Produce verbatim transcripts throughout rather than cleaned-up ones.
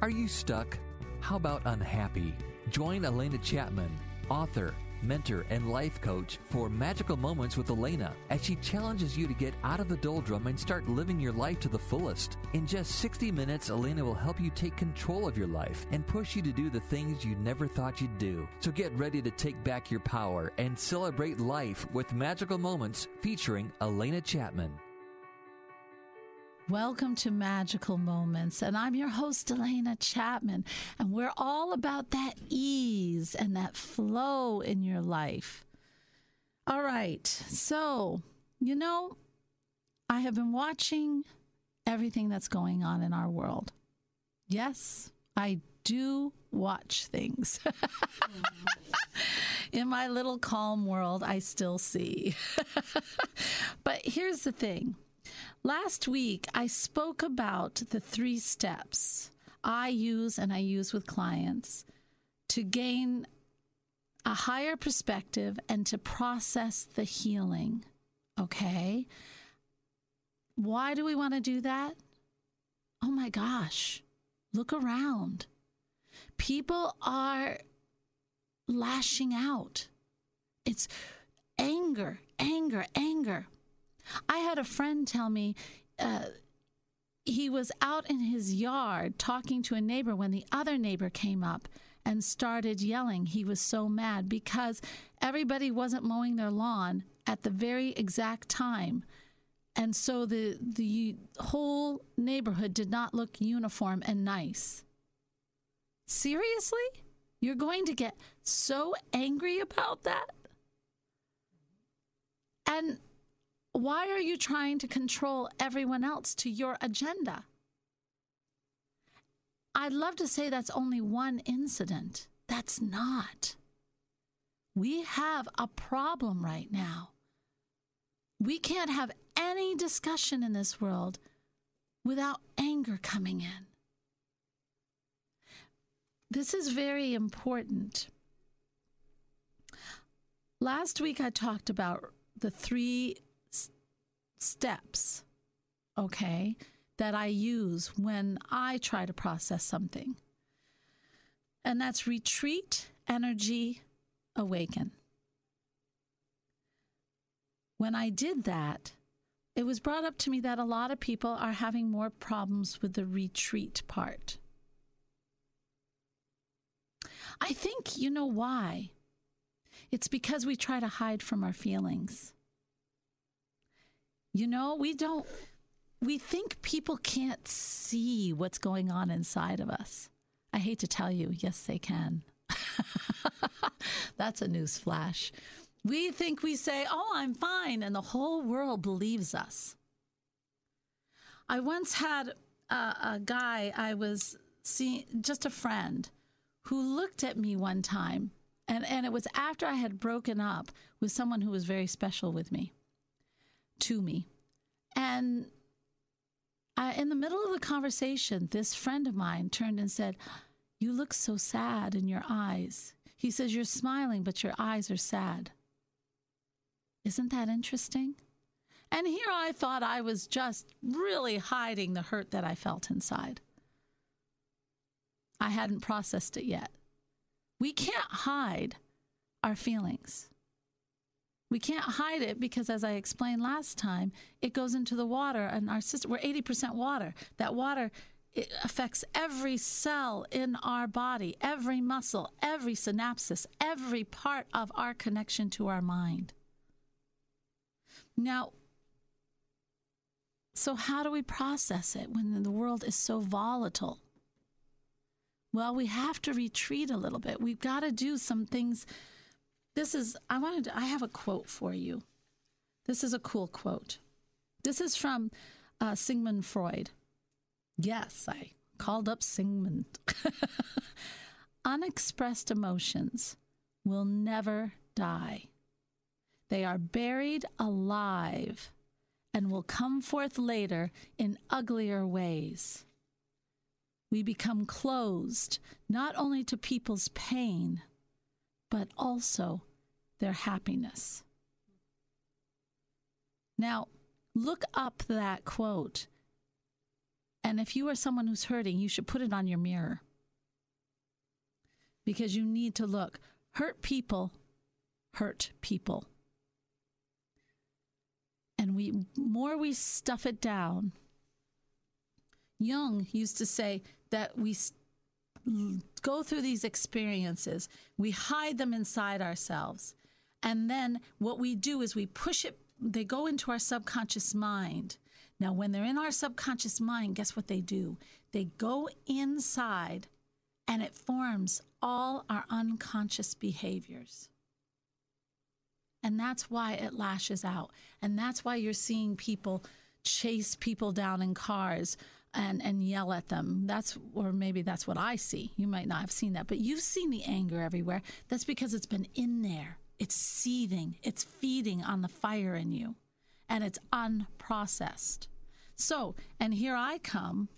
Are you stuck? How about unhappy? Join Alena Chapman, author, mentor, and life coach for Magical Moments with Alena as she challenges you to get out of the doldrum and start living your life to the fullest. In just sixty minutes, Alena will help you take control of your life and push you to do the things you never thought you'd do. So get ready to take back your power and celebrate life with Magical Moments featuring Alena Chapman. Welcome to Magical Moments, and I'm your host, Alena Chapman, and we're all about that ease and that flow in your life. All right, so, you know, I have been watching everything that's going on in our world. Yes, I do watch things. In my little calm world, I still see. But here's the thing. Last week, I spoke about the three steps I use and I use with clients to gain a higher perspective and to process the healing, okay? Why do we want to do that? Oh my gosh, look around. People are lashing out. It's anger, anger, anger. I had a friend tell me uh, he was out in his yard talking to a neighbor when the other neighbor came up and started yelling. He was so mad because everybody wasn't mowing their lawn at the very exact time. And so the, the whole neighborhood did not look uniform and nice. Seriously? You're going to get so angry about that? And why are you trying to control everyone else to your agenda? I'd love to say that's only one incident. That's not. We have a problem right now. We can't have any discussion in this world without anger coming in. This is very important. Last week I talked about the three steps, okay, that I use when I try to process something. And that's retreat, energy, awaken. When I did that, it was brought up to me that a lot of people are having more problems with the retreat part. I think you know why. It's because we try to hide from our feelings. You know, we don't, we think people can't see what's going on inside of us. I hate to tell you, yes, they can. That's a news flash. We think we say, oh, I'm fine, and the whole world believes us. I once had a, a guy I was seeing, just a friend, who looked at me one time, and, and it was after I had broken up with someone who was very special with me. to me. And I, in the middle of the conversation, this friend of mine turned and said, "You look so sad in your eyes." He says, "You're smiling, but your eyes are sad." Isn't that interesting? And here I thought I was just really hiding the hurt that I felt inside. I hadn't processed it yet. We can't hide our feelings. We can't hide it because, as I explained last time, it goes into the water, and our system, we're eighty percent water. That water, it affects every cell in our body, every muscle, every synapsis, every part of our connection to our mind. Now, so how do we process it when the world is so volatile? Well, we have to retreat a little bit. We've got to do some things. This is, I wanted to, I have a quote for you. This is a cool quote. This is from uh, Sigmund Freud. Yes, I called up Sigmund. Unexpressed emotions will never die. They are buried alive and will come forth later in uglier ways. We become closed not only to people's pain, but also their happiness. Now, look up that quote And if you are someone who's hurting, you should put it on your mirror, because you need to look. Hurt people hurt people. And we more we stuff it down. Jung used to say that we go through these experiences, we hide them inside ourselves, and then what we do is we push it, they go into our subconscious mind. Now, when they're in our subconscious mind, guess what they do? They go inside, and it forms all our unconscious behaviors. And that's why it lashes out. And that's why you're seeing people chase people down in cars and, and yell at them. That's, or maybe that's what I see. You might not have seen that, but you've seen the anger everywhere. That's because it's been in there. It's seething. It's feeding on the fire in you. And it's unprocessed. So, and here I come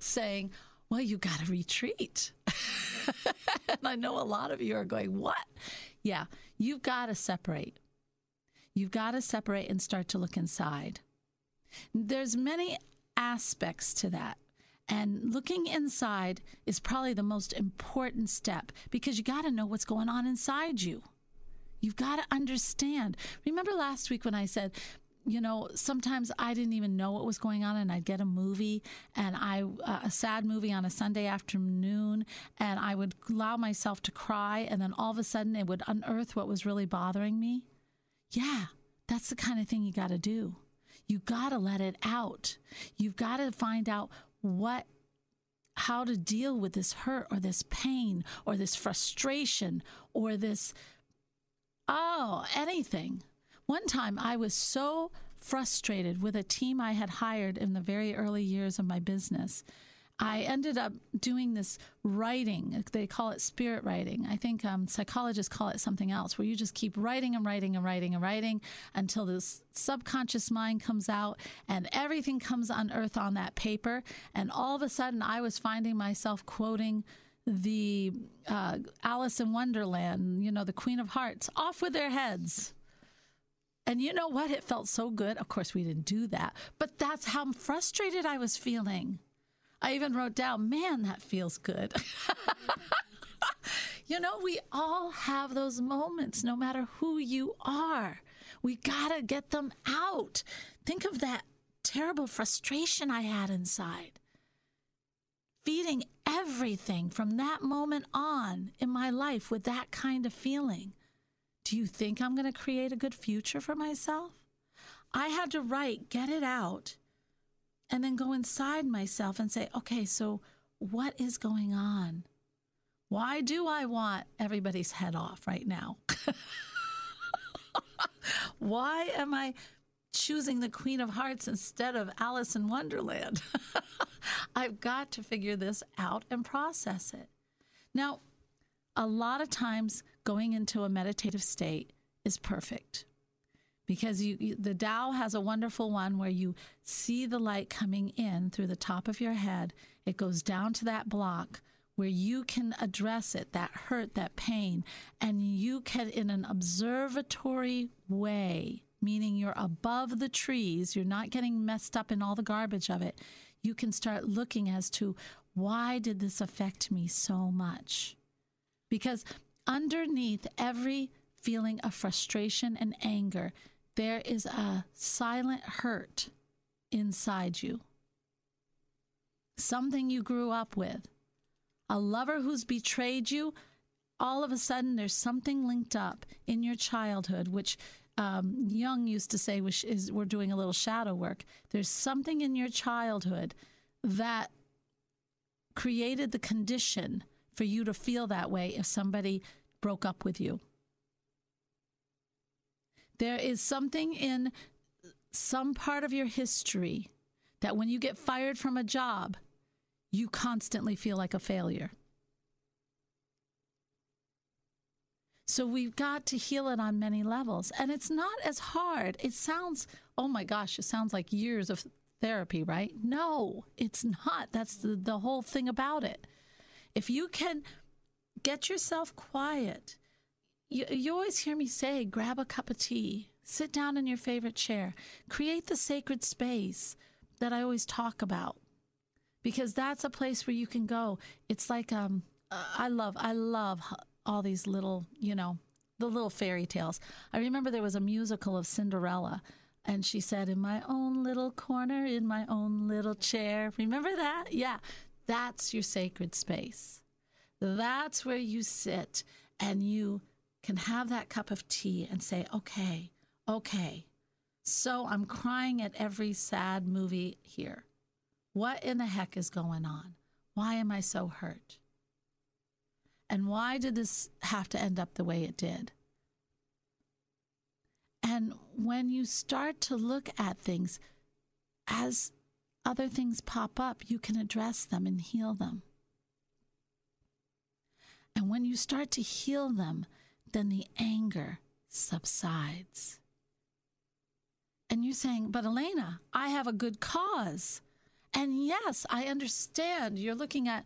saying, well, you got to retreat. And I know a lot of you are going, what? Yeah, you've got to separate. You've got to separate and start to look inside. There's many aspects to that. And looking inside is probably the most important step, because you got to know what's going on inside you. You've got to understand. Remember last week when I said, you know, sometimes I didn't even know what was going on, and I'd get a movie, and I uh, a sad movie on a Sunday afternoon, and I would allow myself to cry, and then all of a sudden it would unearth what was really bothering me. Yeah, that's the kind of thing you got to do. You got to let it out. You've got to find out what, how to deal with this hurt or this pain or this frustration or this Oh, anything. One time I was so frustrated with a team I had hired in the very early years of my business. I ended up doing this writing. They call it spirit writing. I think um, psychologists call it something else, where you just keep writing and writing and writing and writing until this subconscious mind comes out and everything comes unearthed on that paper. And all of a sudden I was finding myself quoting the uh, Alice in Wonderland, you know, the Queen of Hearts, off with their heads. And you know what? It felt so good. Of course, we didn't do that. But that's how frustrated I was feeling. I even wrote down, man, that feels good. You know, we all have those moments, no matter who you are. We got to get them out. Think of that terrible frustration I had inside, feeding everything from that moment on in my life with that kind of feeling. Do you think I'm going to create a good future for myself? I had to write, get it out, and then go inside myself and say, okay, so what is going on? Why do I want everybody's head off right now? Why am I choosing the Queen of Hearts instead of Alice in Wonderland? I've got to figure this out and process it. Now, a lot of times going into a meditative state is perfect, because you, you, the Tao has a wonderful one where you see the light coming in through the top of your head. It goes down to that block where you can address it, that hurt, that pain, and you can, in an observatory way, meaning you're above the trees, you're not getting messed up in all the garbage of it, you can start looking as to, why did this affect me so much? Because underneath every feeling of frustration and anger, there is a silent hurt inside you. Something you grew up with. A lover who's betrayed you, all of a sudden there's something linked up in your childhood, which Um, Jung used to say, which is, we're doing a little shadow work. There's something in your childhood that created the condition for you to feel that way if somebody broke up with you. There is something in some part of your history that when you get fired from a job, you constantly feel like a failure. So we've got to heal it on many levels. And it's not as hard. It sounds, oh my gosh, it sounds like years of therapy, right? No, it's not. That's the, the whole thing about it. If you can get yourself quiet, you, you always hear me say, grab a cup of tea, sit down in your favorite chair, create the sacred space, that I always talk about, because that's a place where you can go. It's like, um, I love, I love all these little, you know, the little fairy tales. I remember there was a musical of Cinderella, and she said, "In my own little corner, in my own little chair." Remember that? Yeah. That's your sacred space. That's where you sit and you can have that cup of tea and say, okay, okay, so I'm crying at every sad movie here. What in the heck is going on? Why am I so hurt? And why did this have to end up the way it did? And when you start to look at things, as other things pop up, you can address them and heal them. And when you start to heal them, then the anger subsides. And you're saying, but Alena, I have a good cause. And yes, I understand. You're looking at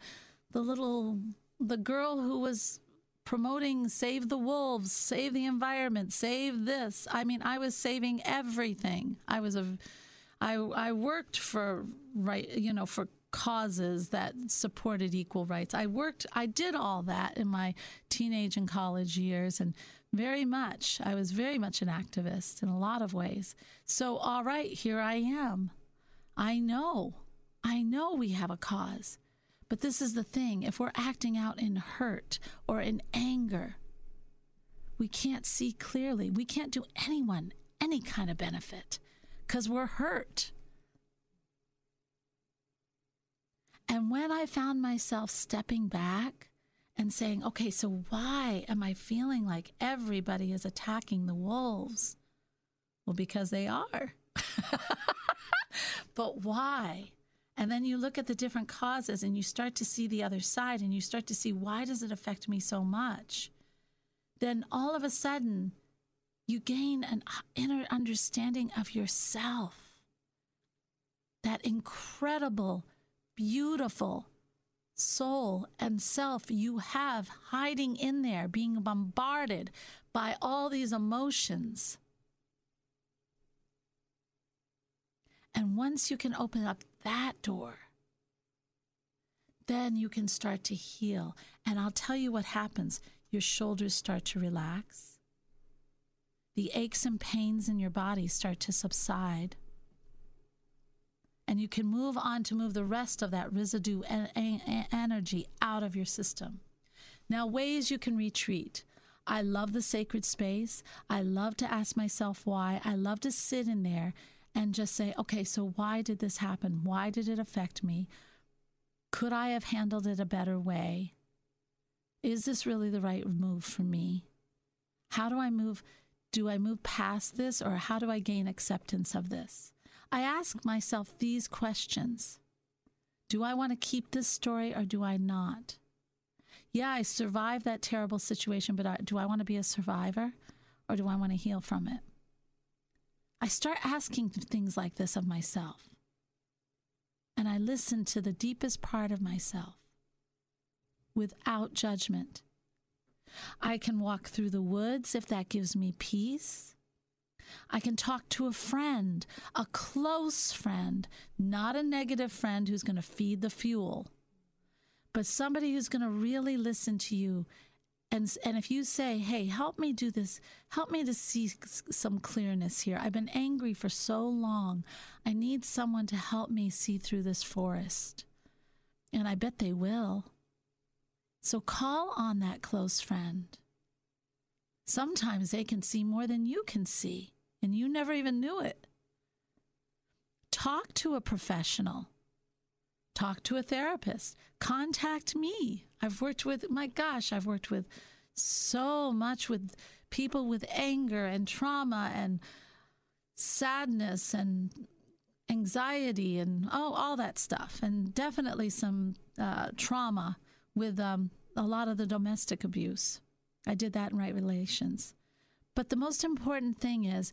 the little, the girl who was promoting save the wolves, save the environment, save this. I mean, I was saving everything. I was a, I, I worked for, right, you know, for causes that supported equal rights. I worked, I did all that in my teenage and college years, and very much, I was very much an activist in a lot of ways. So, all right, here I am. I know, I know we have a cause, but this is the thing. If we're acting out in hurt or in anger, we can't see clearly. We can't do anyone any kind of benefit because we're hurt. And when I found myself stepping back and saying, okay, so why am I feeling like everybody is attacking the wolves? Well, because they are. But why? And then you look at the different causes and you start to see the other side, and you start to see, why does it affect me so much? Then all of a sudden, you gain an inner understanding of yourself. That incredible, beautiful soul and self you have hiding in there, being bombarded by all these emotions. And once you can open up that door, then you can start to heal. And I'll tell you what happens. Your shoulders start to relax. The aches and pains in your body start to subside. And you can move on to move the rest of that residue and energy out of your system. Now, ways you can retreat. I love the sacred space. I love to ask myself why. I love to sit in there and just say, okay, so why did this happen? Why did it affect me? Could I have handled it a better way? Is this really the right move for me? How do I move? Do I move past this, or how do I gain acceptance of this? I ask myself these questions. Do I want to keep this story or do I not? Yeah, I survived that terrible situation, but I, do I want to be a survivor, or do I want to heal from it? I start asking things like this of myself, and I listen to the deepest part of myself without judgment. I can walk through the woods if that gives me peace. I can talk to a friend, a close friend, not a negative friend who's going to feed the fuel, but somebody who's going to really listen to you. And, and if you say, hey, help me do this, help me to see some clearness here. I've been angry for so long. I need someone to help me see through this forest. And I bet they will. So call on that close friend. Sometimes they can see more than you can see, and you never even knew it. Talk to a professional. Talk to a therapist. Contact me. I've worked with, my gosh, I've worked with so much with people with anger and trauma and sadness and anxiety and, oh, all that stuff. And definitely some uh, trauma with um, a lot of the domestic abuse. I did that in Right Relations. But the most important thing is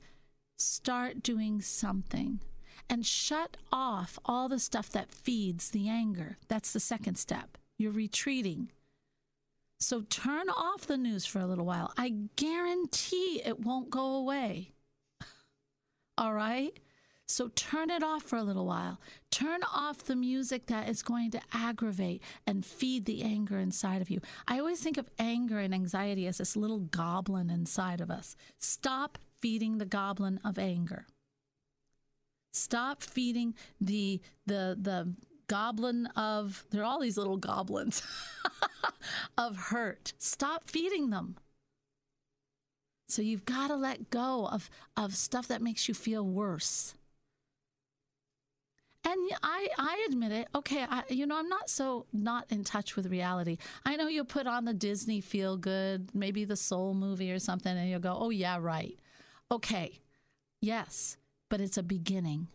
start doing something. And shut off all the stuff that feeds the anger. That's the second step. You're retreating. So turn off the news for a little while. I guarantee it won't go away. All right? So turn it off for a little while. Turn off the music that is going to aggravate and feed the anger inside of you. I always think of anger and anxiety as this little goblin inside of us. Stop feeding the goblin of anger. Stop feeding the the the goblin of, there are all these little goblins of hurt. Stop feeding them. So you've got to let go of, of stuff that makes you feel worse. And I, I admit it. Okay, I, you know, I'm not so not in touch with reality. I know you'll put on the Disney feel good, maybe the Soul movie or something, and you'll go, oh, yeah, right. Okay, yes, but it's a beginning.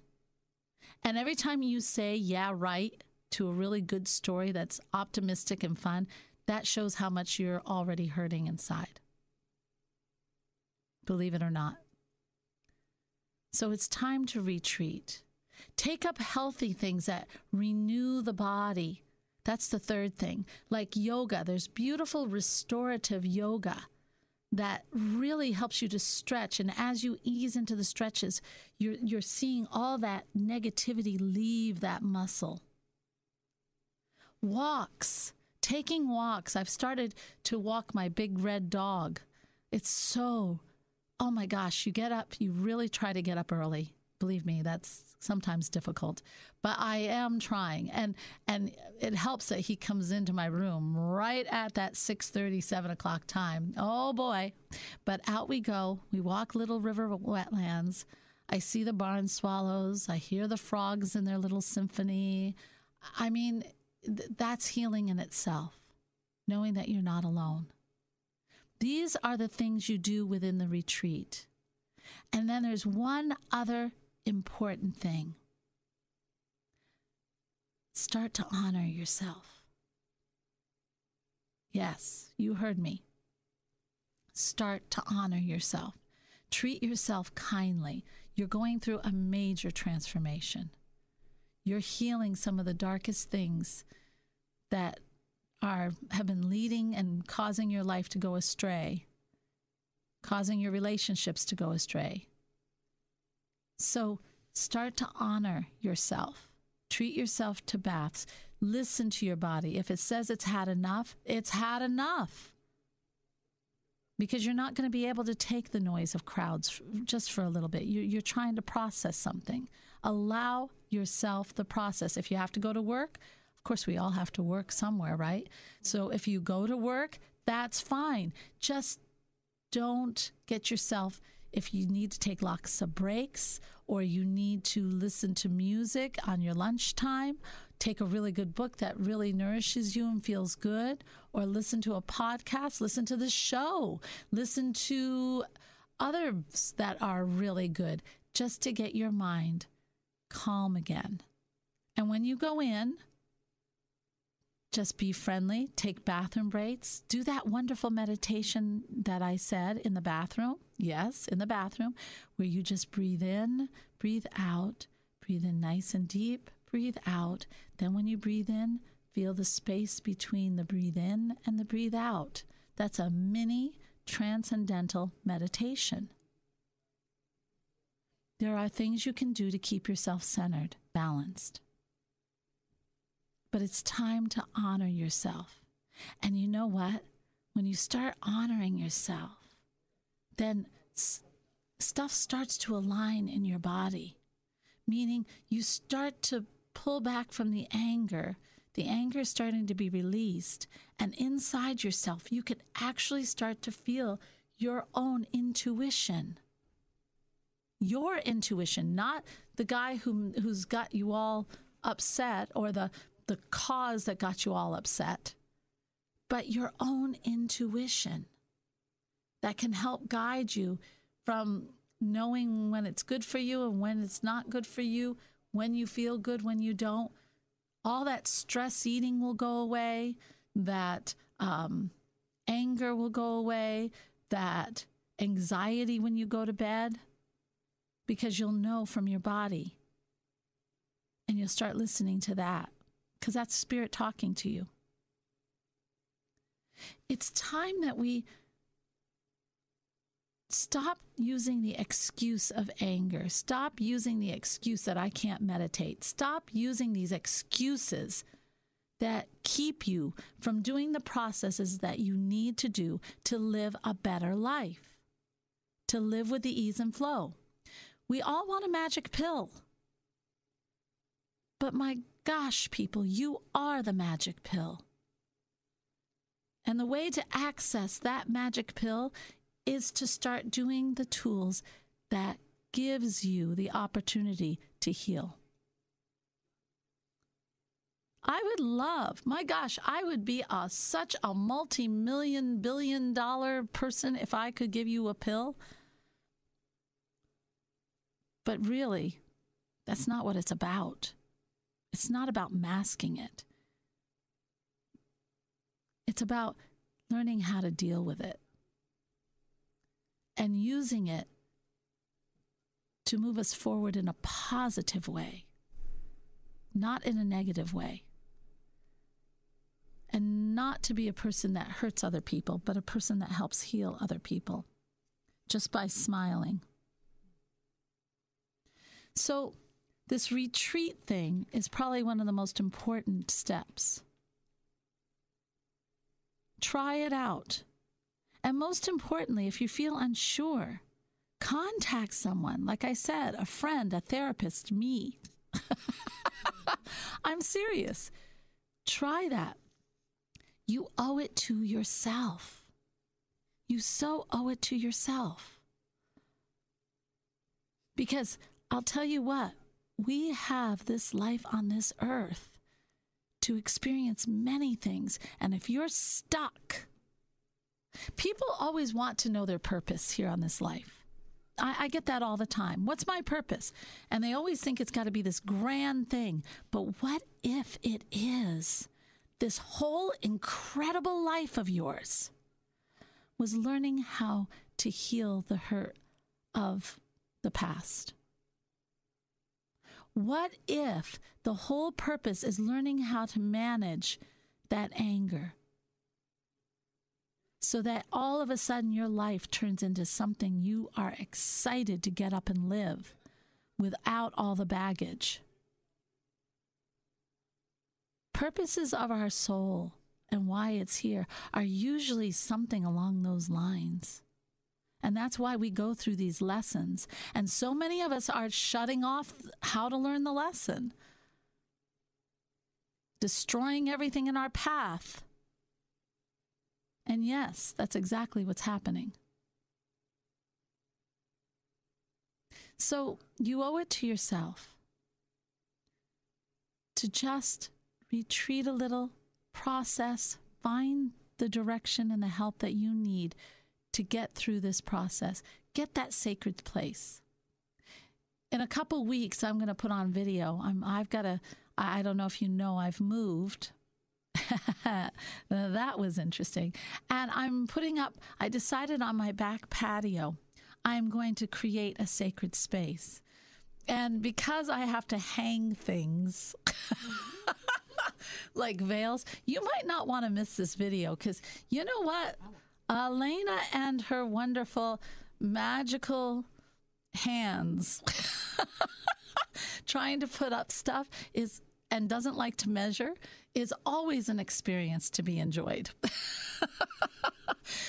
And every time you say, yeah, right, to a really good story that's optimistic and fun, that shows how much you're already hurting inside. Believe it or not. So it's time to retreat. Take up healthy things that renew the body. That's the third thing. Like yoga, there's beautiful restorative yoga that really helps you to stretch. And as you ease into the stretches, you're, you're seeing all that negativity leave that muscle. Walks, taking walks. I've started to walk my big red dog. It's so, oh my gosh, you get up, you really try to get up early. Believe me, that's sometimes difficult, but I am trying. And and it helps that he comes into my room right at that six thirty, seven o'clock time. Oh, boy. But out we go. We walk little river wetlands. I see the barn swallows. I hear the frogs in their little symphony. I mean, th- that's healing in itself, knowing that you're not alone. These are the things you do within the retreat. And then there's one other important thing. Start to honor yourself. Yes, you heard me. Start to honor yourself. Treat yourself kindly. You're going through a major transformation. You're healing some of the darkest things that are have been leading and causing your life to go astray, causing your relationships to go astray. So start to honor yourself. Treat yourself to baths. Listen to your body. If it says it's had enough, it's had enough. Because you're not going to be able to take the noise of crowds just for a little bit. You're trying to process something. Allow yourself the process. If you have to go to work, of course, we all have to work somewhere, right? So if you go to work, that's fine. Just don't get yourself, if you need to take lots of breaks or you need to listen to music on your lunchtime, take a really good book that really nourishes you and feels good, or listen to a podcast, listen to the show, listen to others that are really good, just to get your mind calm again. And when you go in, just be friendly, take bathroom breaks, do that wonderful meditation that I said in the bathroom. Yes, in the bathroom, where you just breathe in, breathe out, breathe in nice and deep, breathe out. Then when you breathe in, feel the space between the breathe in and the breathe out. That's a mini transcendental meditation. There are things you can do to keep yourself centered, balanced. But it's time to honor yourself. And you know what? When you start honoring yourself, then s- stuff starts to align in your body, meaning you start to pull back from the anger. The anger is starting to be released. And inside yourself, you can actually start to feel your own intuition. Your intuition, not the guy who, who's got you all upset or the the cause that got you all upset, but your own intuition that can help guide you from knowing when it's good for you and when it's not good for you, when you feel good, when you don't. All that stress eating will go away, that um, anger will go away, that anxiety when you go to bed, because you'll know from your body and you'll start listening to that. Because that's spirit talking to you. It's time that we Stop using the excuse of anger. Stop using the excuse that I can't meditate. Stop using these excuses that keep you from doing the processes that you need to do to live a better life, to live with the ease and flow. We all want a magic pill. But my gosh, people, you are the magic pill. And the way to access that magic pill is to start doing the tools that gives you the opportunity to heal. I would love, my gosh, I would be a, such a multi-million, billion dollar person if I could give you a pill. But really, that's not what it's about. It's not about masking it. It's about learning how to deal with it and using it to move us forward in a positive way, not in a negative way. And not to be a person that hurts other people, but a person that helps heal other people just by smiling. So this retreat thing is probably one of the most important steps. Try it out. And most importantly, if you feel unsure, contact someone. Like I said, a friend, a therapist, me. I'm serious. Try that. You owe it to yourself. You so owe it to yourself. Because I'll tell you what, we have this life on this earth to experience many things. And if you're stuck... People always want to know their purpose here on this life. I, I get that all the time. What's my purpose? And they always think it's got to be this grand thing. But what if it is? This whole incredible life of yours was learning how to heal the hurt of the past. What if the whole purpose is learning how to manage that anger? So that all of a sudden your life turns into something you are excited to get up and live without all the baggage. Purposes of our soul and why it's here are usually something along those lines. And that's why we go through these lessons. And so many of us are shutting off how to learn the lesson, destroying everything in our path. And yes, that's exactly what's happening. So you owe it to yourself to just retreat a little, process, find the direction and the help that you need to get through this process. Get that sacred place. In a couple weeks, I'm going to put on video. I'm, I've got a, I don't know if you know, I've moved. That was interesting. And I'm putting up, I decided on my back patio, I'm going to create a sacred space. And because I have to hang things like veils, you might not want to miss this video because you know what? Alena and her wonderful magical hands trying to put up stuff is and doesn't like to measure is always an experience to be enjoyed.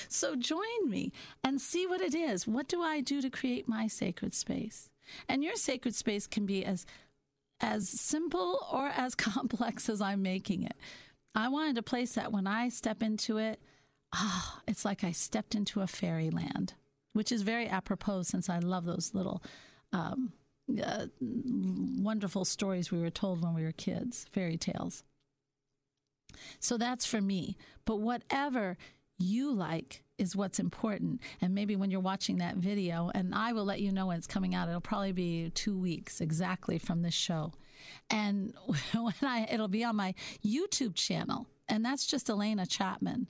So join me and see what it is. What do I do to create my sacred space? And your sacred space can be as as simple or as complex as I'm making it. I wanted a place that when I step into it, ah, oh, it's like I stepped into a fairyland, which is very apropos since I love those little um Uh, wonderful stories we were told when we were kids, fairy tales. So that's for me. But whatever you like is what's important. And maybe when you're watching that video, and I will let you know when it's coming out, it'll probably be two weeks exactly from this show. And when I, it'll be on my YouTube channel. And that's just Alena Chapman,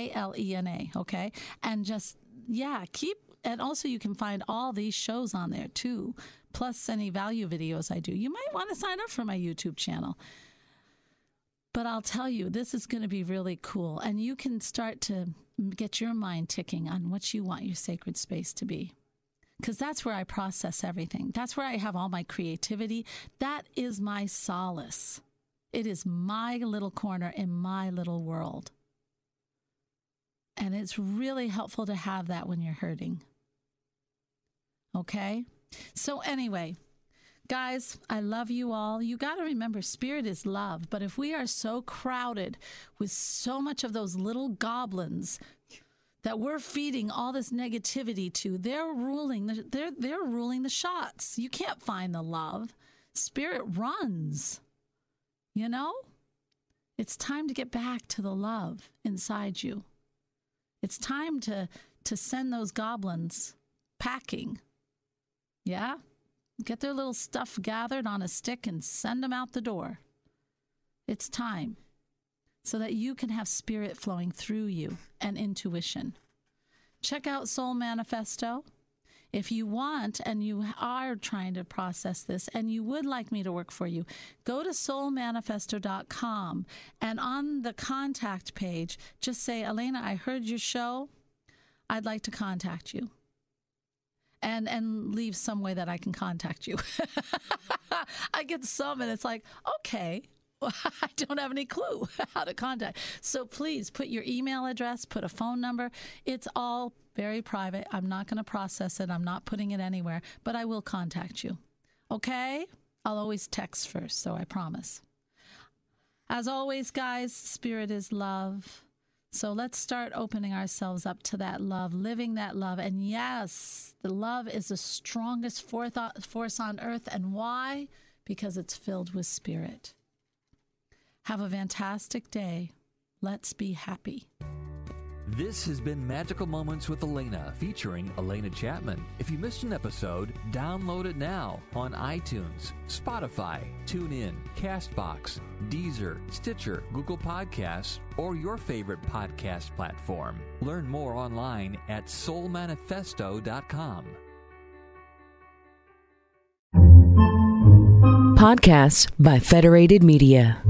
A L E N A, okay? And just, yeah, keep, and also you can find all these shows on there too, plus any value videos I do. You might want to sign up for my YouTube channel. But I'll tell you, this is going to be really cool. And you can start to get your mind ticking on what you want your sacred space to be. Because that's where I process everything. That's where I have all my creativity. That is my solace. It is my little corner in my little world. And it's really helpful to have that when you're hurting. Okay? So anyway, guys, I love you all. You got to remember, spirit is love. But if we are so crowded with so much of those little goblins that we're feeding all this negativity to, they're ruling the, they're, they're ruling the shots. You can't find the love. Spirit runs, you know? It's time to get back to the love inside you. It's time to, to send those goblins packing, yeah? Get their little stuff gathered on a stick and send them out the door. It's time. So that you can have spirit flowing through you and intuition. Check out Soul Manifesto. If you want, and you are trying to process this, and you would like me to work for you, go to soul manifesto dot com, and on the contact page, just say, Alena, I heard your show. I'd like to contact you. And and leave some way that I can contact you. I get some, and it's like, okay. I don't have any clue how to contact. So please put your email address, put a phone number. It's all very private. I'm not going to process it. I'm not putting it anywhere, but I will contact you. Okay? I'll always text first, so I promise. As always, guys, spirit is love. So let's start opening ourselves up to that love, living that love. And yes, the love is the strongest force on earth. And why? Because it's filled with spirit. Have a fantastic day. Let's be happy. This has been Magical Moments with Alena, featuring Alena Chapman. If you missed an episode, download it now on iTunes, Spotify, TuneIn, CastBox, Deezer, Stitcher, Google Podcasts, or your favorite podcast platform. Learn more online at soul manifesto dot com. Podcasts by Federated Media.